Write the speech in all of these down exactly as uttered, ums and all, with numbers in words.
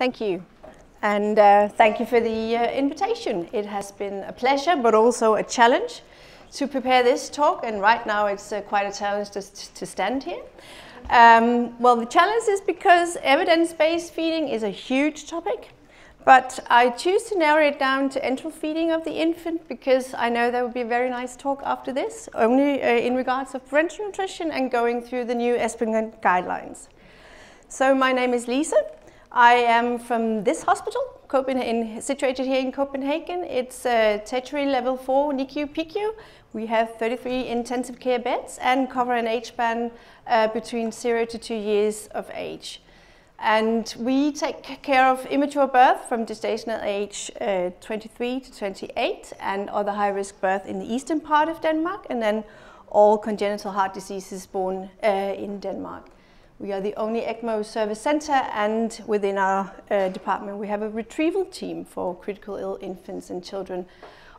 Thank you. And uh, thank you for the uh, invitation. It has been a pleasure, but also a challenge to prepare this talk. And right now it's uh, quite a challenge to, to stand here. Um, well, the challenge is because evidence-based feeding is a huge topic, but I choose to narrow it down to enteral feeding of the infant because I know there will be a very nice talk after this, only uh, in regards of parental nutrition and going through the new ESPGHAN guidelines. So my name is Lisa. I am from this hospital, Copenhagen, situated here in Copenhagen. It's a tertiary level four N I C U P I C U. We have thirty-three intensive care beds and cover an age span uh, between zero to two years of age. And we take care of immature birth from gestational age uh, twenty-three to twenty-eight and other high-risk birth in the eastern part of Denmark, and then all congenital heart diseases born uh, in Denmark. We are the only ECMO service center, and within our uh, department we have a retrieval team for critical ill infants and children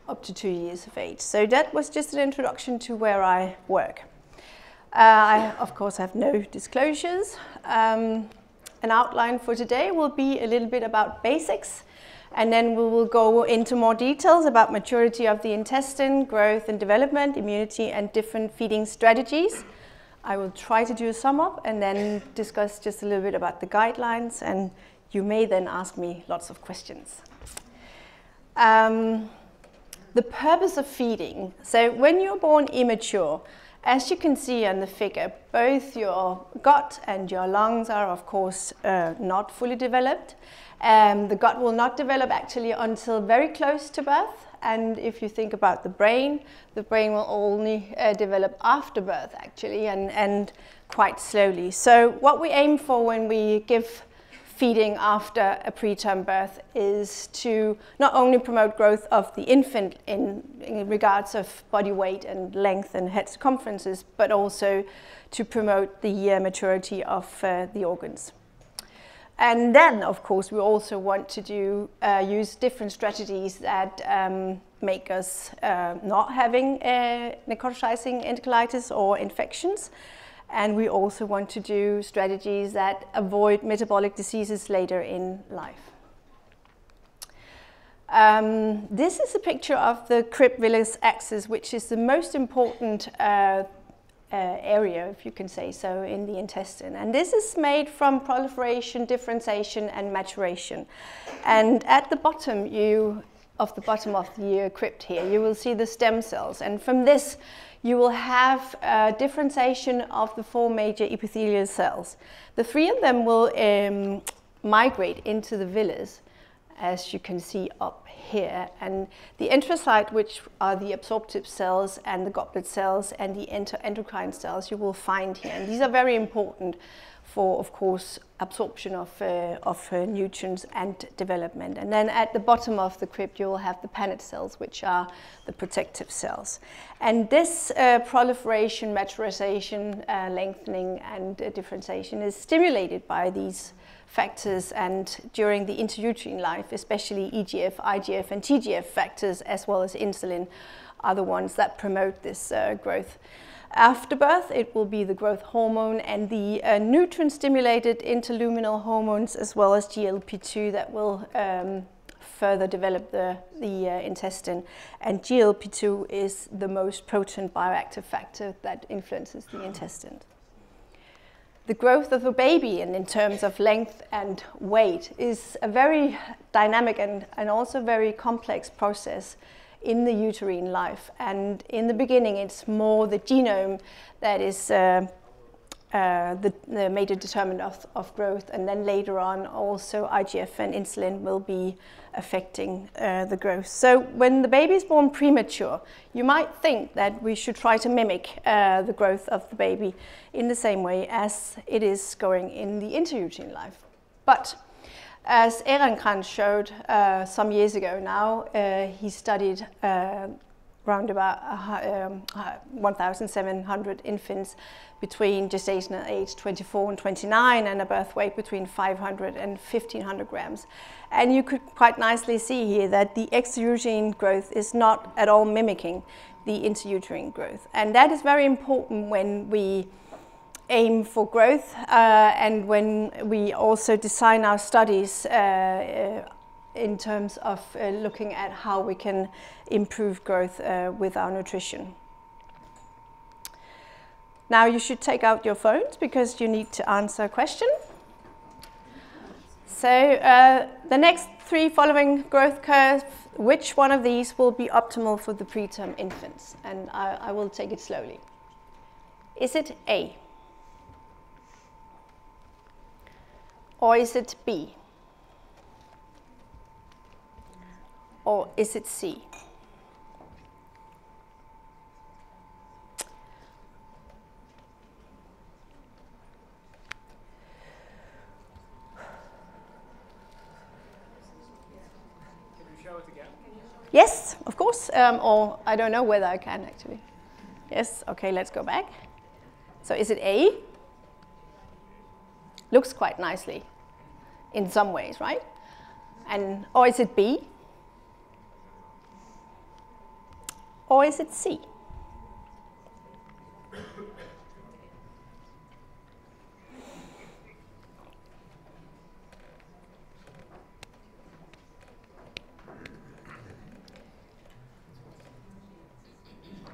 up to two years of age. So that was just an introduction to where I work. Uh, I, of course, have no disclosures. Um, an outline for today will be a little bit about basics, and then we will go into more details about maturity of the intestine, growth and development, immunity and different feeding strategies. I will try to do a sum up and then discuss just a little bit about the guidelines, and you may then ask me lots of questions. Um, the purpose of feeding. So when you're born immature, as you can see on the figure, both your gut and your lungs are of course uh, not fully developed. Um, the gut will not develop actually until very close to birth. And if you think about the brain, the brain will only uh, develop after birth actually, and, and quite slowly. So what we aim for when we give feeding after a preterm birth is to not only promote growth of the infant in, in regards of body weight and length and head circumferences, but also to promote the uh, maturity of uh, the organs. And then, of course, we also want to do, uh, use different strategies that um, make us uh, not having uh, necrotizing enterocolitis or infections. And we also want to do strategies that avoid metabolic diseases later in life. Um, this is a picture of the crib-villus axis, which is the most important uh, Uh, area, if you can say so, in the intestine. And this is made from proliferation, differentiation and maturation. And at the bottom you, of the bottom of the uh, crypt here, you will see the stem cells, and from this you will have uh, differentiation of the four major epithelial cells. The three of them will um, migrate into the villus, as you can see up here, and the enterocyte, which are the absorptive cells, and the goblet cells and the endocrine cells, you will find here, and these are very important for, of course, absorption of, uh, of uh, nutrients and development. And then at the bottom of the crypt you will have the Paneth cells, which are the protective cells. And this uh, proliferation, maturation, uh, lengthening and uh, differentiation is stimulated by these factors, and during the intrauterine life, especially E G F, I G F and T G F factors, as well as insulin, are the ones that promote this uh, growth. After birth, it will be the growth hormone and the uh, nutrient-stimulated interluminal hormones, as well as G L P two, that will um, further develop the, the uh, intestine. And G L P two is the most potent bioactive factor that influences the intestine. The growth of a baby, and in terms of length and weight, is a very dynamic and, and also very complex process in the uterine life. And in the beginning it's more the genome that is uh, uh, the, the major determinant of, of growth, and then later on also I G F and insulin will be affecting uh, the growth. So when the baby is born premature, you might think that we should try to mimic uh, the growth of the baby in the same way as it is going in the intrauterine life. But as Ehrenkrantz showed uh, some years ago now, uh, he studied uh, around about uh, um, one thousand seven hundred infants between gestational age twenty-four and twenty-nine, and a birth weight between five hundred and fifteen hundred grams. And you could quite nicely see here that the extrauterine growth is not at all mimicking the intrauterine growth. And that is very important when we aim for growth, uh, and when we also design our studies uh, in terms of uh, looking at how we can improve growth uh, with our nutrition. Now you should take out your phones because you need to answer a question. So uh, the next three following growth curves, which one of these will be optimal for the preterm infants? And I, I will take it slowly. Is it A? Or is it B? Or is it C? Yes, of course, um, or I don't know whether I can actually. Yes, okay, let's go back. So is it A? Looks quite nicely in some ways, right? And or is it B? Or is it C?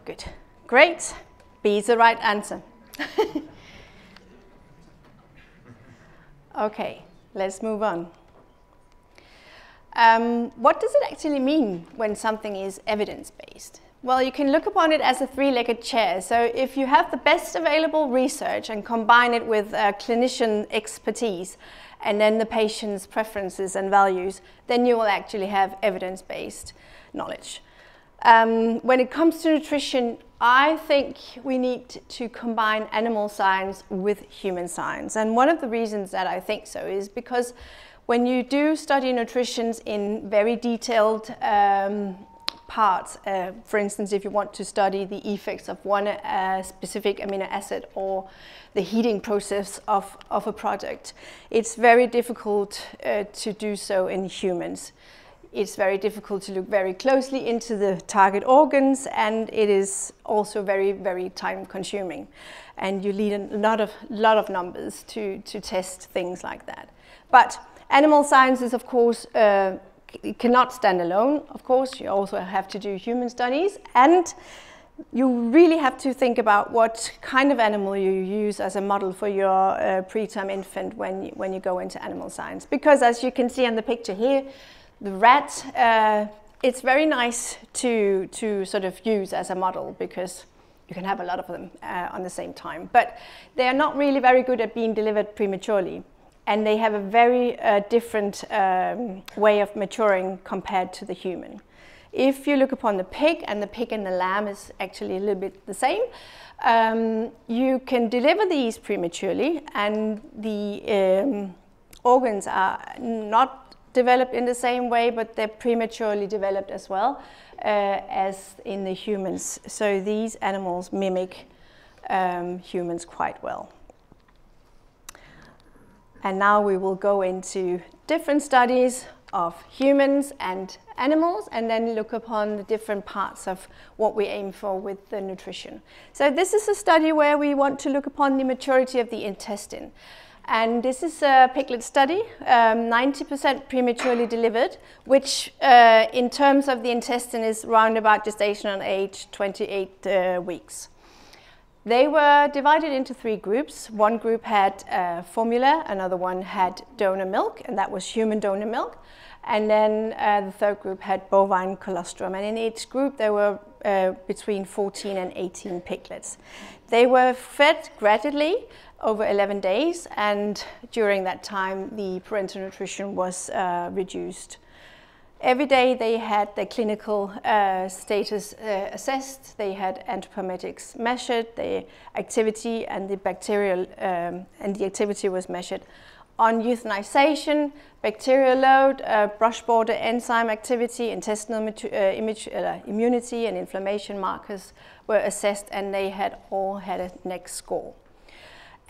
Good. Great. B is the right answer. Okay, let's move on. Um, what does it actually mean when something is evidence-based? Well, you can look upon it as a three-legged chair. So if you have the best available research and combine it with uh, clinician expertise and then the patient's preferences and values, then you will actually have evidence-based knowledge. Um, when it comes to nutrition, I think we need to combine animal science with human science. And one of the reasons that I think so is because when you do study nutrition in very detailed um, parts, uh, for instance, if you want to study the effects of one uh, specific amino acid or the heating process of, of a product, it's very difficult uh, to do so in humans. It's very difficult to look very closely into the target organs, and it is also very, very time consuming. And you need a lot of, lot of numbers to, to test things like that. But animal science is, of course, uh, cannot stand alone. Of course, you also have to do human studies, and you really have to think about what kind of animal you use as a model for your uh, preterm infant when you, when you go into animal science. Because as you can see in the picture here, the rat, uh, it's very nice to, to sort of use as a model because you can have a lot of them uh, on the same time. But they are not really very good at being delivered prematurely. And they have a very uh, different um, way of maturing compared to the human. If you look upon the pig, and the pig and the lamb is actually a little bit the same, um, you can deliver these prematurely, and the um, organs are not developed in the same way, but they're prematurely developed as well uh, as in the humans. So these animals mimic um, humans quite well. And now we will go into different studies of humans and animals, and then look upon the different parts of what we aim for with the nutrition. So this is a study where we want to look upon the maturity of the intestine. And this is a piglet study, ninety percent um, prematurely delivered, which uh, in terms of the intestine is round about gestational age, twenty-eight uh, weeks. They were divided into three groups. One group had uh, formula, another one had donor milk, and that was human donor milk. And then uh, the third group had bovine colostrum. And in each group, there were uh, between fourteen and eighteen piglets. They were fed gradually over eleven days. And during that time, the parental nutrition was uh, reduced. Every day, they had their clinical uh, status uh, assessed. They had anthropometics measured. The activity and the bacterial um, and the activity was measured. On euthanization, bacterial load, uh, brush border enzyme activity, intestinal uh, image, uh, immunity and inflammation markers were assessed, and they had all had a N E C score.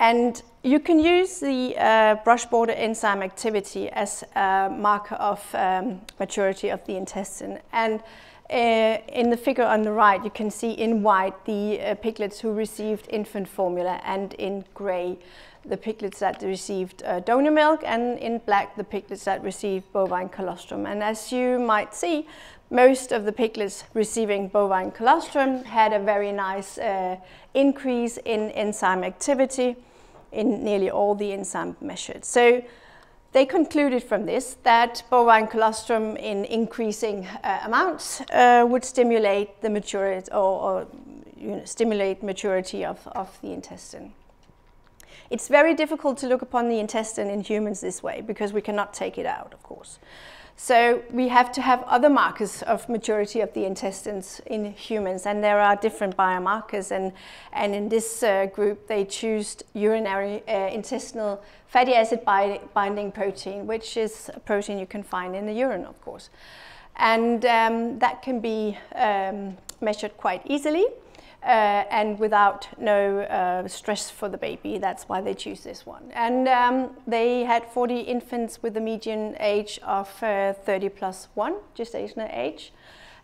And you can use the uh, brush border enzyme activity as a marker of um, maturity of the intestine. And Uh, in the figure on the right, you can see in white the uh, piglets who received infant formula, and in grey the piglets that received uh, donor milk, and in black the piglets that received bovine colostrum. And as you might see, most of the piglets receiving bovine colostrum had a very nice uh, increase in enzyme activity in nearly all the enzymes measured. So they concluded from this that bovine colostrum in increasing uh, amounts uh, would stimulate the maturity, or, or you know, stimulate maturity of, of the intestine. It's very difficult to look upon the intestine in humans this way, because we cannot take it out, of course. So we have to have other markers of maturity of the intestines in humans, and there are different biomarkers, and, and in this uh, group they choose urinary uh, intestinal fatty acid bi binding protein, which is a protein you can find in the urine, of course. And um, that can be um, measured quite easily uh, and without no uh, stress for the baby. That's why they choose this one. And um, they had forty infants with a median age of uh, thirty plus one, gestational age,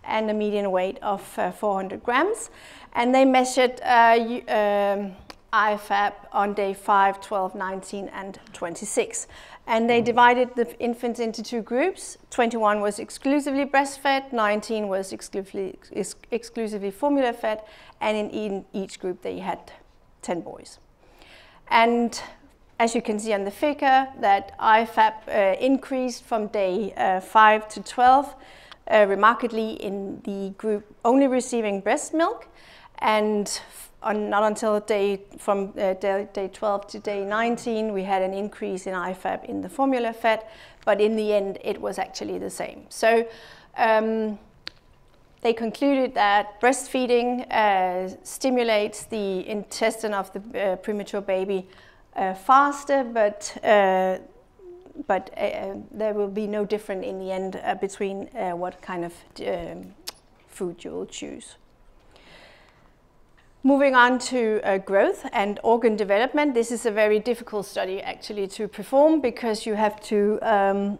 and a median weight of uh, four hundred grams. And they measured uh, um, I F A B on day five, twelve, nineteen and twenty-six. And they divided the infants into two groups. twenty-one was exclusively breastfed, nineteen was exclusively, ex exclusively formula fed, and in, in each group they had ten boys. And as you can see on the figure, that I F A B uh, increased from day uh, five to twelve, uh, remarkably in the group only receiving breast milk, and on, not until day from uh, day, day twelve to day nineteen we had an increase in I F A B in the formula fed, but in the end it was actually the same. So um, they concluded that breastfeeding uh, stimulates the intestine of the uh, premature baby uh, faster, but uh, but uh, there will be no difference in the end uh, between uh, what kind of um, food you will choose. Moving on to uh, growth and organ development. This is a very difficult study actually to perform, because you have to um,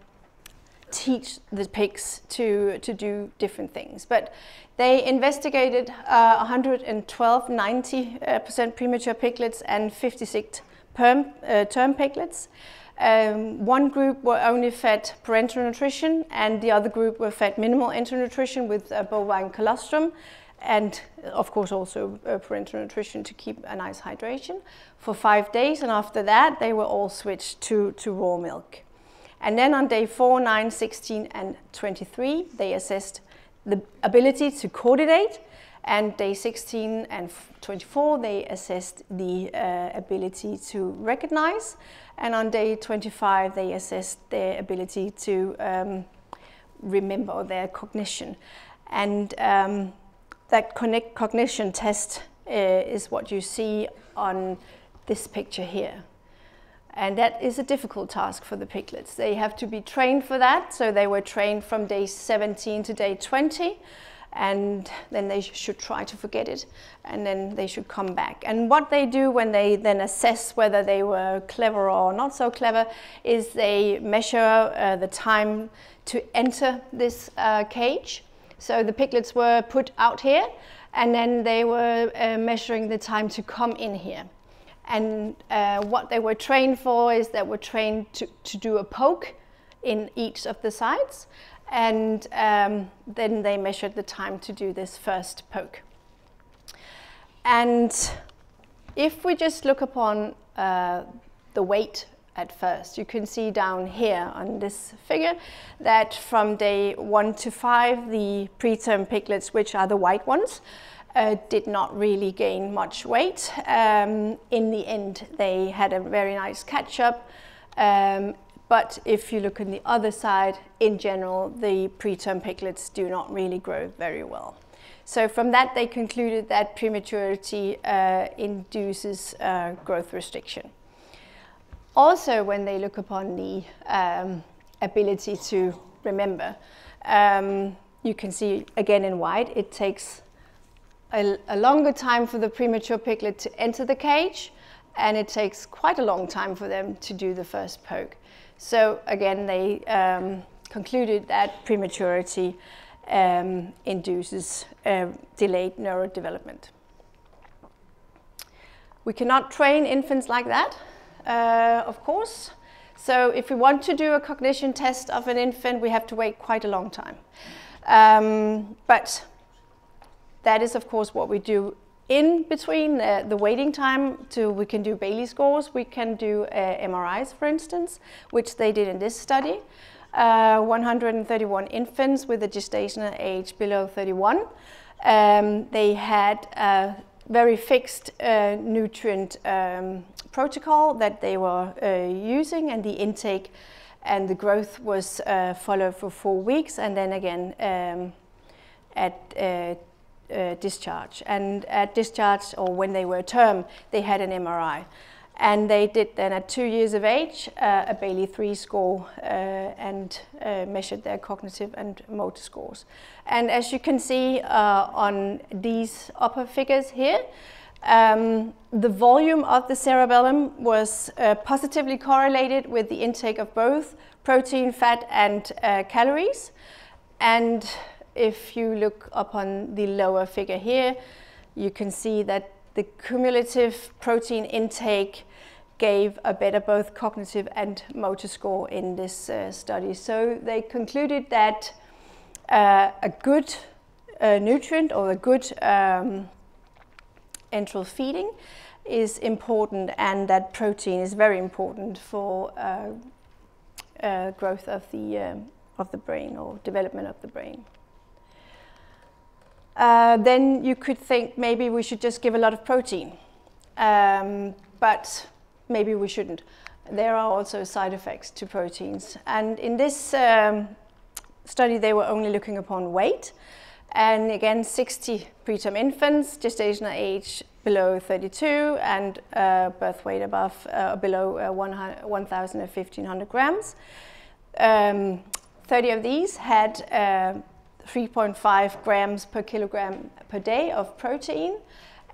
teach the pigs to, to do different things. But they investigated uh, one hundred twelve ninety percent uh, premature piglets and fifty-six perm, uh, term piglets. Um, one group were only fed parental nutrition, and the other group were fed minimal internutrition with uh, bovine colostrum, and of course also uh, parental nutrition to keep a nice hydration for five days, and after that they were all switched to, to raw milk. And then on day four, nine, sixteen and twenty-three they assessed the ability to coordinate, and day sixteen and twenty-four they assessed the uh, ability to recognize, and on day twenty-five they assessed their ability to um, remember their cognition. And um, that connect cognition test uh, is what you see on this picture here. And that is a difficult task for the piglets. They have to be trained for that, so they were trained from day seventeen to day twenty, and then they should try to forget it, and then they should come back. And what they do when they then assess whether they were clever or not so clever is they measure uh, the time to enter this uh, cage. So the piglets were put out here, and then they were uh, measuring the time to come in here. And uh, what they were trained for is they were trained to, to do a poke in each of the sides, and um, then they measured the time to do this first poke. And if we just look upon uh, the weight at first, you can see down here on this figure that from day one to five, the preterm piglets, which are the white ones, uh, did not really gain much weight. Um, in the end, they had a very nice catch-up. Um, but if you look on the other side, in general, the preterm piglets do not really grow very well. So from that, they concluded that prematurity uh, induces uh, growth restriction. Also, when they look upon the um, ability to remember, um, you can see again in white, it takes a, a longer time for the premature piglet to enter the cage, and it takes quite a long time for them to do the first poke. So again, they um, concluded that prematurity um, induces uh, delayed neurodevelopment. We cannot train infants like that, uh, of course. So if we want to do a cognition test of an infant, we have to wait quite a long time. Um, but that is, of course, what we do in between uh, the waiting time. To we can do Bayley scores, we can do uh, M R Is, for instance, which they did in this study. Uh, one hundred thirty-one infants with a gestational age below thirty-one. Um, they had a very fixed uh, nutrient um, protocol that they were uh, using, and the intake and the growth was uh, followed for four weeks, and then again um, at uh, uh, discharge. And at discharge, or when they were term, they had an M R I. And they did then at two years of age, uh, a Bayley three score uh, and uh, measured their cognitive and motor scores. And as you can see uh, on these upper figures here, um, the volume of the cerebellum was uh, positively correlated with the intake of both protein, fat and uh, calories. And if you look up on the lower figure here, you can see that the cumulative protein intake gave a better both cognitive and motor score in this uh, study. So they concluded that uh, a good uh, nutrient or a good um, enteral feeding is important, and that protein is very important for uh, uh, growth of the, uh, of the brain or development of the brain. Uh, then you could think maybe we should just give a lot of protein, um, but maybe we shouldn't. There are also side effects to proteins, and in this um, study they were only looking upon weight, and again sixty preterm infants, gestational age below thirty-two and uh, birth weight above uh, below uh, one thousand fifteen hundred grams. Um, thirty of these had uh, three point five grams per kilogram per day of protein,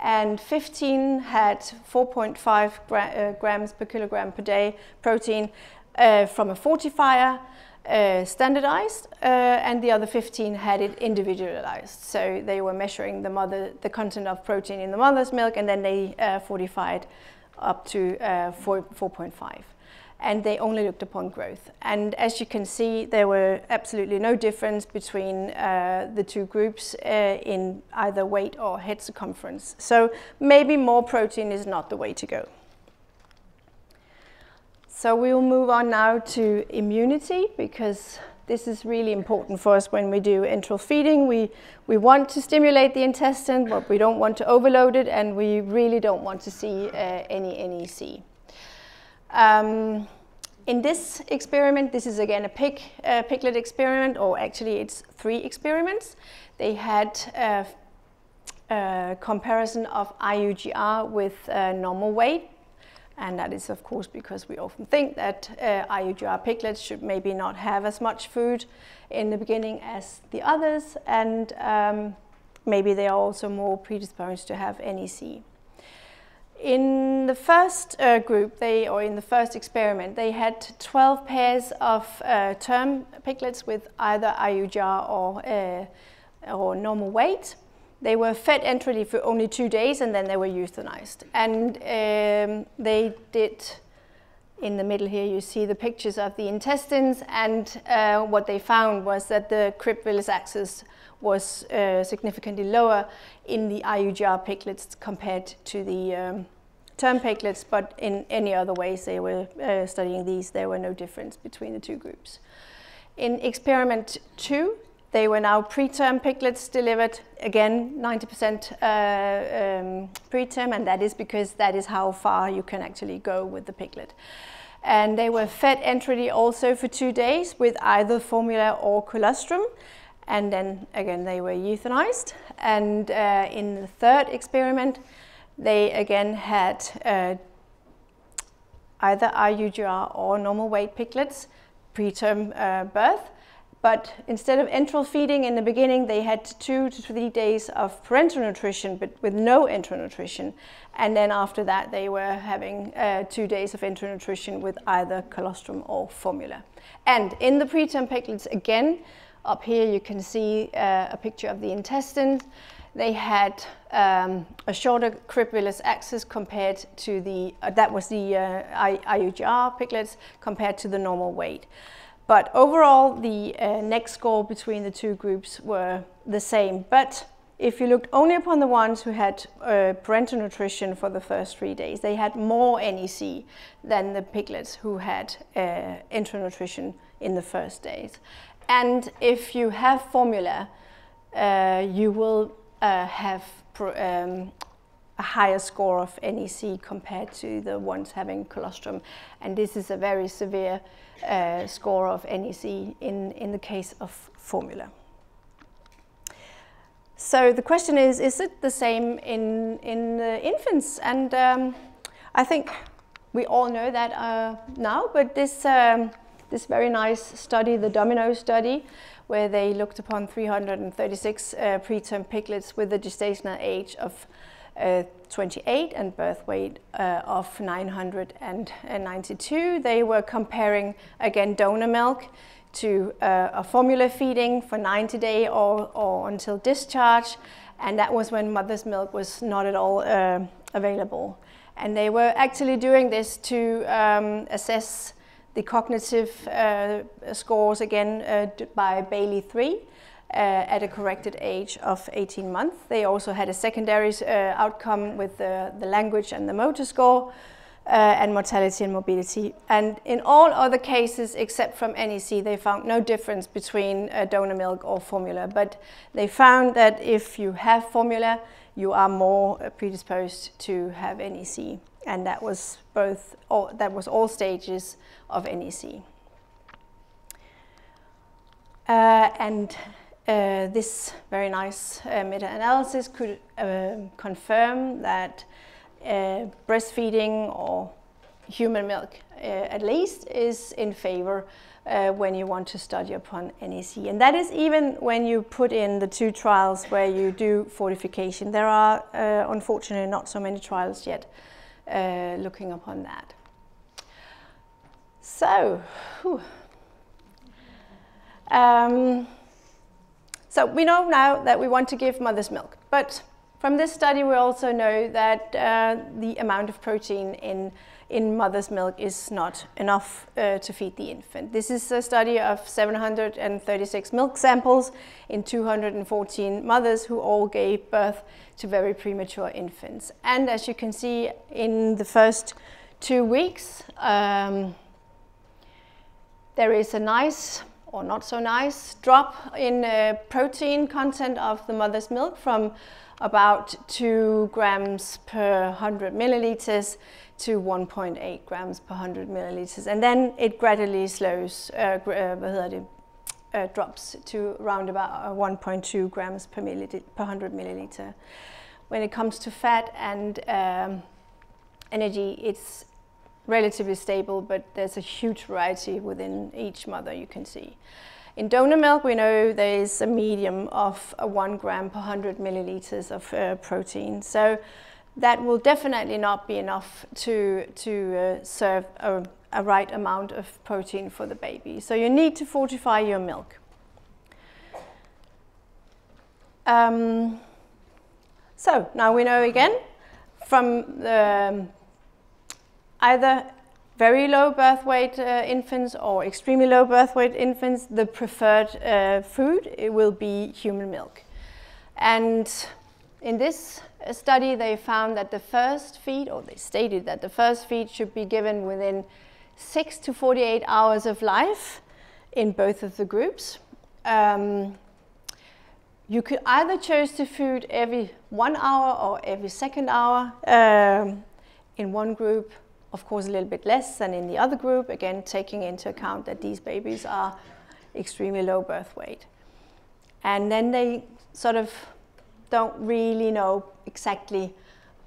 and fifteen had four point five gra uh, grams per kilogram per day protein uh, from a fortifier uh, standardized, uh, and the other fifteen had it individualized. So they were measuring the mother, the content of protein in the mother's milk, and then they uh, fortified up to uh, four point five. And they only looked upon growth. And as you can see, there were absolutely no difference between uh, the two groups uh, in either weight or head circumference. So maybe more protein is not the way to go. So we'll move on now to immunity, because this is really important for us when we do enteral feeding. We, we want to stimulate the intestine, but we don't want to overload it, and we really don't want to see uh, any N E C. Um, in this experiment, this is again a pig, uh, piglet experiment, or actually it's three experiments. They had a, a comparison of I U G R with uh, normal weight, and that is of course because we often think that uh, I U G R piglets should maybe not have as much food in the beginning as the others, and um, maybe they are also more predisposed to have N E C. In the first uh, group, they, or in the first experiment, they had twelve pairs of uh, term piglets with either I U G R or, uh, or normal weight. They were fed enterally for only two days and then they were euthanized. And um, they did, in the middle here, you see the pictures of the intestines, and uh, what they found was that the Cribbe-Willis axis was uh, significantly lower in the I U G R piglets compared to the um, term piglets, but in any other ways they were uh, studying these, there were no difference between the two groups. In experiment two, they were now preterm piglets delivered, again ninety percent uh, um, preterm, and that is because that is how far you can actually go with the piglet. And they were fed enterally also for two days with either formula or colostrum, and then again they were euthanized. And uh, in the third experiment, they again had uh, either I U G R or normal weight piglets, preterm uh, birth, but instead of enteral feeding in the beginning, they had two to three days of parental nutrition, but with no enteral nutrition. And then after that, they were having uh, two days of enteral nutrition with either colostrum or formula. And in the preterm piglets, again, Up here you can see uh, a picture of the intestines. They had um, a shorter cribellous axis compared to the, uh, that was the uh, I U G R piglets compared to the normal weight. But overall the uh, N E C score between the two groups were the same. But if you looked only upon the ones who had uh, parental nutrition for the first three days, they had more N E C than the piglets who had uh, enteral nutrition in the first days. And if you have formula, uh, you will uh, have pr um, a higher score of N E C compared to the ones having colostrum. And this is a very severe uh, score of N E C in, in the case of formula. So the question is, is it the same in, in the infants? And um, I think we all know that uh, now, but this, um, this very nice study, the Domino study, where they looked upon three hundred thirty-six uh, preterm piglets with a gestational age of uh, twenty-eight and birth weight uh, of nine hundred ninety-two. They were comparing, again, donor milk to uh, a formula feeding for ninety days or, or until discharge, and that was when mother's milk was not at all uh, available. And they were actually doing this to um, assess the cognitive uh, scores, again uh, by Bayley three uh, at a corrected age of eighteen months. They also had a secondary uh, outcome with the, the language and the motor score. Uh, and mortality and morbidity. And in all other cases, except from N E C, they found no difference between uh, donor milk or formula. But they found that if you have formula, you are more uh, predisposed to have N E C. And that was both, all, that was all stages of N E C. Uh, and uh, this very nice uh, meta-analysis could uh, confirm that Uh, breastfeeding or human milk uh, at least is in favor uh, when you want to study upon N E C, and that is even when you put in the two trials where you do fortification. There are uh, unfortunately not so many trials yet uh, looking upon that. So um, so we know now that we want to give mother's milk, but from this study, we also know that uh, the amount of protein in, in mother's milk is not enough uh, to feed the infant. This is a study of seven hundred thirty-six milk samples in two hundred fourteen mothers who all gave birth to very premature infants. And as you can see, in the first two weeks, um, there is a nice, or not so nice, drop in uh, protein content of the mother's milk from about two grams per one hundred milliliters to one point eight grams per one hundred milliliters. And then it gradually slows, uh, uh, uh, drops to around about one point two grams per one hundred milliliter. When it comes to fat and um, energy, it's relatively stable, but there's a huge variety within each mother, you can see. In donor milk, we know there is a medium of a one gram per hundred milliliters of uh, protein. So that will definitely not be enough to, to uh, serve a, a right amount of protein for the baby. So you need to fortify your milk. Um, so now we know again from the, um, either very low birth weight uh, infants or extremely low birth weight infants, the preferred uh, food, it will be human milk. And in this study, they found that the first feed, or they stated that the first feed should be given within six to forty-eight hours of life in both of the groups. Um, you could either choose to feed every one hour or every second hour um, in one group. Of course, a little bit less than in the other group, again, taking into account that these babies are extremely low birth weight. And then they sort of don't really know exactly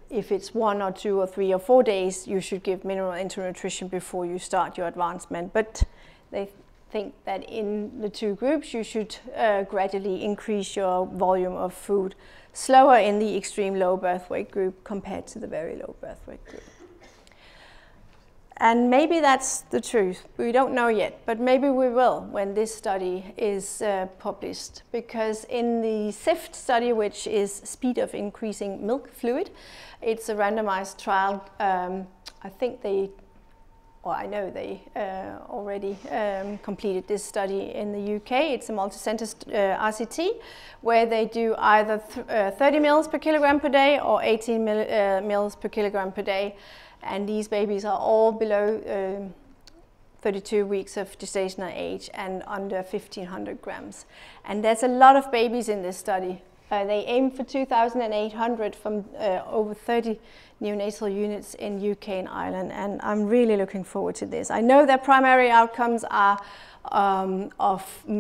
if it's one or two or three or four days you should give mineral enteral nutrition before you start your advancement. But they think that in the two groups, you should uh, gradually increase your volume of food slower in the extreme low birth weight group compared to the very low birth weight group. And maybe that's the truth. We don't know yet, but maybe we will when this study is uh, published. Because in the SIFT study, which is Speed of Increasing Milk Fluid, it's a randomized trial. Um, I think they, well, I know they uh, already um, completed this study in the U K. It's a multi-center uh, R C T where they do either th uh, thirty mils per kilogram per day or eighteen mil uh, mils per kilogram per day. And these babies are all below uh, thirty-two weeks of gestational age and under fifteen hundred grams. And there's a lot of babies in this study. Uh, they aim for two thousand eight hundred from uh, over thirty neonatal units in U K and Ireland. And I'm really looking forward to this. I know their primary outcomes are um, of uh,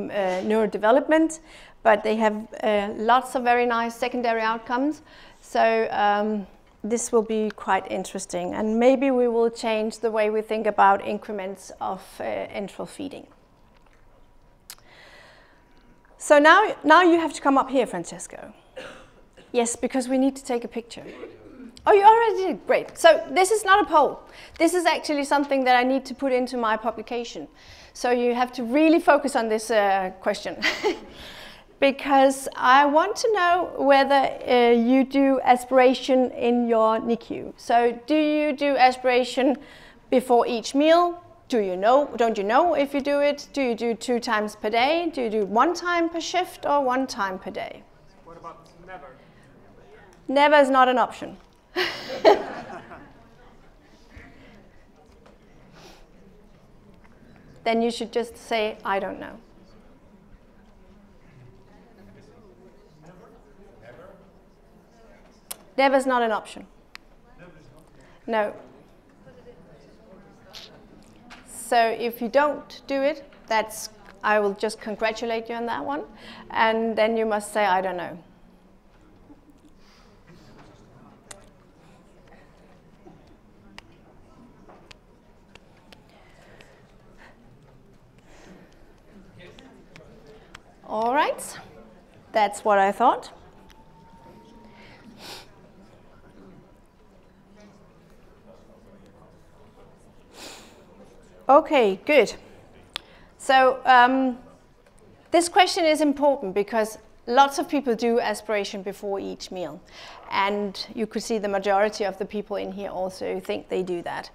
neurodevelopment, but they have uh, lots of very nice secondary outcomes. So. Um, This will be quite interesting, and maybe we will change the way we think about increments of uh, enteral feeding. So now, now you have to come up here, Francesco. Yes, because we need to take a picture. Oh, you already did? Great. So this is not a poll. This is actually something that I need to put into my publication. So you have to really focus on this uh, question. Because I want to know whether uh, you do aspiration in your N I C U. So do you do aspiration before each meal? Do you know, don't you know if you do it? Do you do two times per day? Do you do one time per shift or one time per day? What about never? Never is not an option. Then you should just say, I don't know. Never is not an option. No. So if you don't do it, that's, I will just congratulate you on that one. And then you must say, I don't know. All right. That's what I thought. Okay, good. So um, this question is important because lots of people do aspiration before each meal. And you could see the majority of the people in here also think they do that.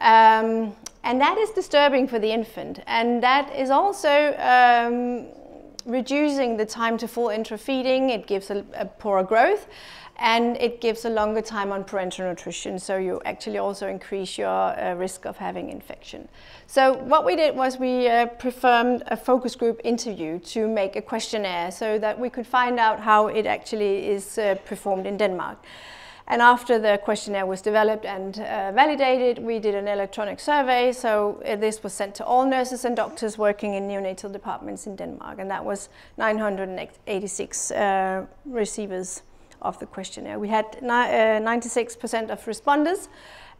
Um, and that is disturbing for the infant. And that is also um, reducing the time to full intrafeeding. It gives a, a poorer growth. And it gives a longer time on parental nutrition, so you actually also increase your uh, risk of having infection. So what we did was we uh, performed a focus group interview to make a questionnaire so that we could find out how it actually is uh, performed in Denmark. And after the questionnaire was developed and uh, validated, we did an electronic survey. So uh, this was sent to all nurses and doctors working in neonatal departments in Denmark, and that was nine hundred eighty-six uh, receivers of the questionnaire. We had ninety-six percent of responders,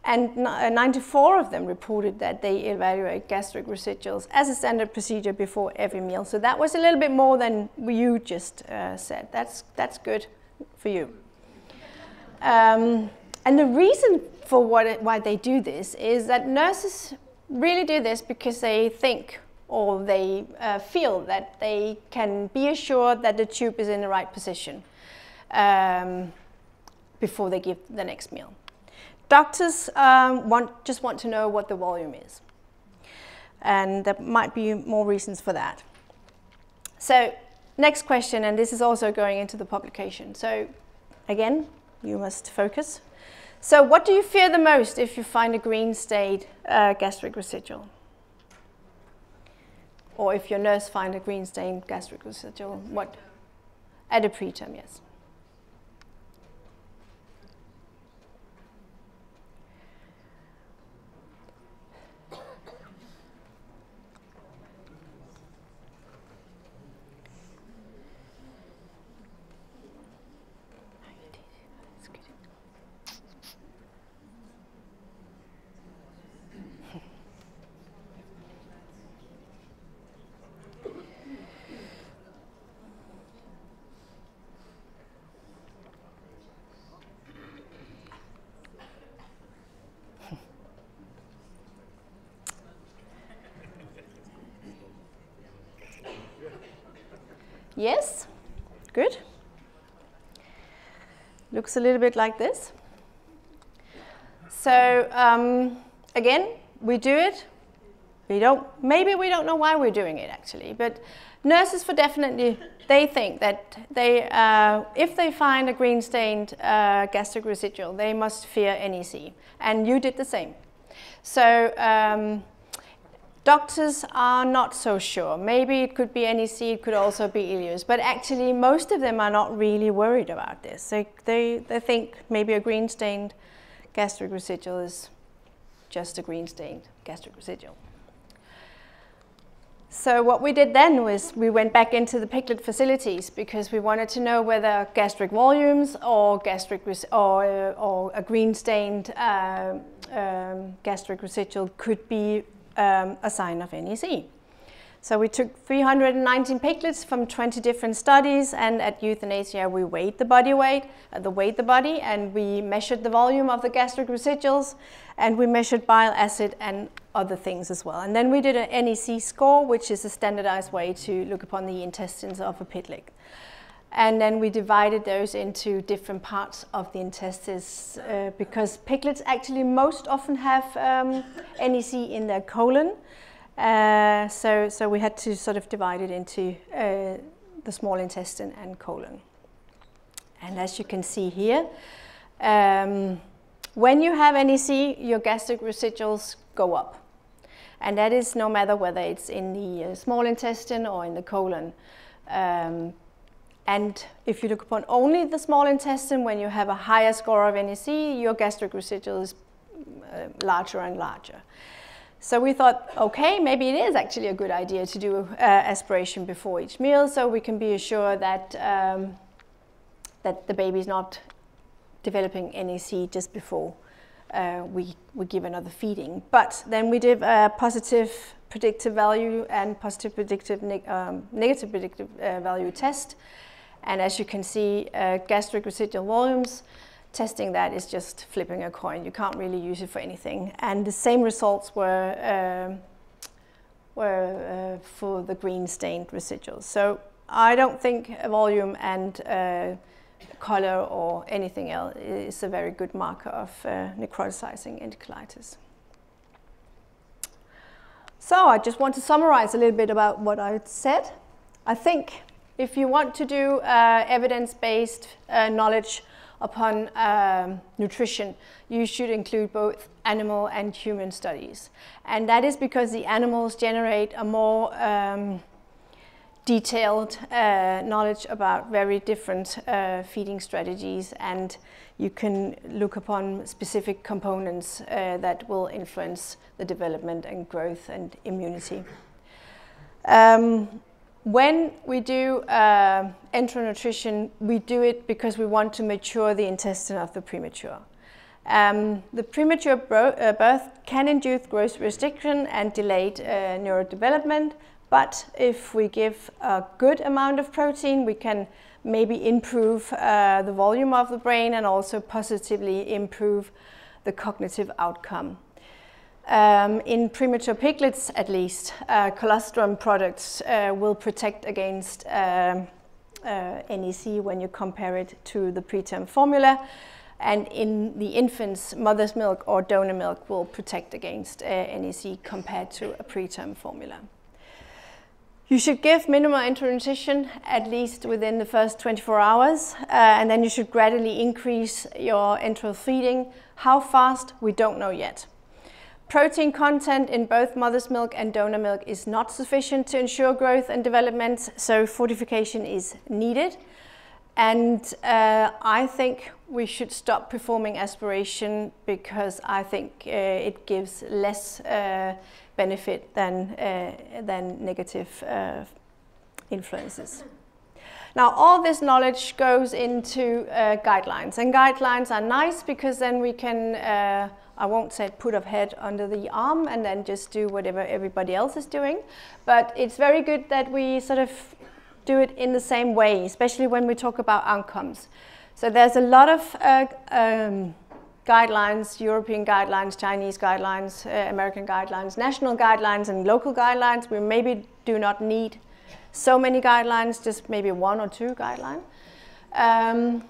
and ninety-four of them reported that they evaluate gastric residuals as a standard procedure before every meal. So that was a little bit more than you just uh, said. That's, that's good for you. Um, and the reason for what it, why they do this is that nurses really do this because they think or they uh, feel that they can be assured that the tube is in the right position Um, before they give the next meal. Doctors um, want, just want to know what the volume is. And there might be more reasons for that. So next question, and this is also going into the publication. So again, you must focus. So what do you fear the most if you find a green stayed uh, gastric residual? Or if your nurse finds a green stained gastric residual, what? At a preterm, yes. Yes? Good. Looks a little bit like this. So um, again, we do it. We don't, maybe we don't know why we're doing it actually, but nurses for definitely, they think that they, uh, if they find a green stained uh, gastric residual, they must fear N E C. And you did the same. So um, doctors are not so sure. Maybe it could be N E C, it could also be ileus, but actually most of them are not really worried about this. They, they, they think maybe a green stained gastric residual is just a green stained gastric residual. So what we did then was we went back into the Piglet facilities because we wanted to know whether gastric volumes or gastric or, or a green stained uh, um, gastric residual could be um, a sign of N E C. So we took three hundred nineteen piglets from twenty different studies, and at euthanasia we weighed the body weight, uh, the weight the body, and we measured the volume of the gastric residuals, and we measured bile acid and other things as well. And then we did an N E C score, which is a standardized way to look upon the intestines of a piglet. And then we divided those into different parts of the intestines uh, because piglets actually most often have um, N E C in their colon. Uh, so, so we had to sort of divide it into uh, the small intestine and colon. And as you can see here, um, when you have N E C, your gastric residuals go up. And that is no matter whether it's in the uh, small intestine or in the colon. Um, and if you look upon only the small intestine, when you have a higher score of N E C, your gastric residual is uh, larger and larger. So we thought, okay, maybe it is actually a good idea to do uh, aspiration before each meal so we can be assured that, um, that the baby's not developing N E C just before uh, we, we give another feeding. But then we did a positive predictive value and positive predictive neg um, negative predictive uh, value test. And as you can see, uh, gastric residual volumes, testing that is just flipping a coin. You can't really use it for anything. And the same results were, uh, were uh, for the green stained residuals. So I don't think volume and uh, color or anything else is a very good marker of uh, necroticizing enterocolitis. So I just want to summarize a little bit about what I said. I think if you want to do uh, evidence-based uh, knowledge upon um, nutrition, you should include both animal and human studies. And that is because the animals generate a more um, detailed uh, knowledge about very different uh, feeding strategies, and you can look upon specific components uh, that will influence the development and growth and immunity. Um, When we do uh, enteronutrition, we do it because we want to mature the intestine of the premature. Um, the premature uh, birth can induce growth restriction and delayed uh, neurodevelopment, but if we give a good amount of protein, we can maybe improve uh, the volume of the brain and also positively improve the cognitive outcome. Um, in premature piglets, at least, uh, colostrum products uh, will protect against uh, uh, N E C when you compare it to the preterm formula. And in the infants, mother's milk or donor milk will protect against uh, N E C compared to a preterm formula. You should give minimal enteronutrition at least within the first twenty-four hours, uh, and then you should gradually increase your enteral feeding. How fast, we don't know yet. Protein content in both mother's milk and donor milk is not sufficient to ensure growth and development, so fortification is needed. And uh, I think we should stop performing aspiration because I think uh, it gives less uh, benefit than, uh, than negative uh, influences. Now, all this knowledge goes into uh, guidelines, and guidelines are nice because then we can uh, I won't say put a head under the arm and then just do whatever everybody else is doing. But it's very good that we sort of do it in the same way, especially when we talk about outcomes. So there's a lot of uh, um, guidelines, European guidelines, Chinese guidelines, uh, American guidelines, national guidelines and local guidelines. We maybe do not need so many guidelines, just maybe one or two guidelines. Um,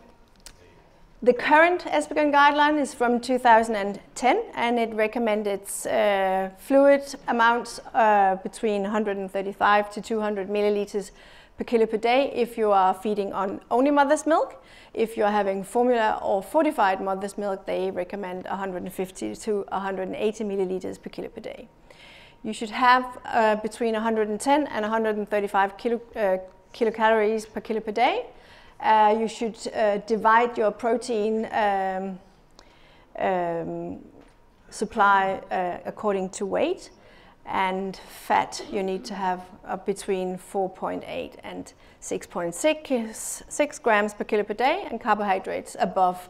the current ESPGHAN guideline is from two thousand ten, and it recommends uh, fluid amounts uh, between one hundred thirty-five to two hundred milliliters per kilo per day if you are feeding on only mother's milk. If you're having formula or fortified mother's milk, they recommend one hundred fifty to one hundred eighty milliliters per kilo per day. You should have uh, between one hundred ten and one hundred thirty-five kilo, uh, kilocalories per kilo per day. Uh, you should uh, divide your protein um, um, supply uh, according to weight, and fat you need to have uh, between four point eight and six point six grams per kilo per day, and carbohydrates above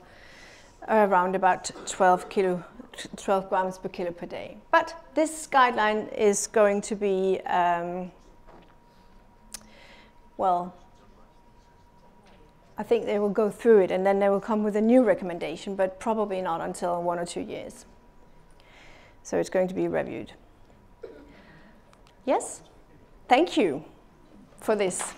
uh, around about twelve, kilo, twelve grams per kilo per day. But this guideline is going to be, um, well, I think they will go through it and then they will come with a new recommendation, but probably not until one or two years. So it's going to be reviewed. Yes? Thank you for this.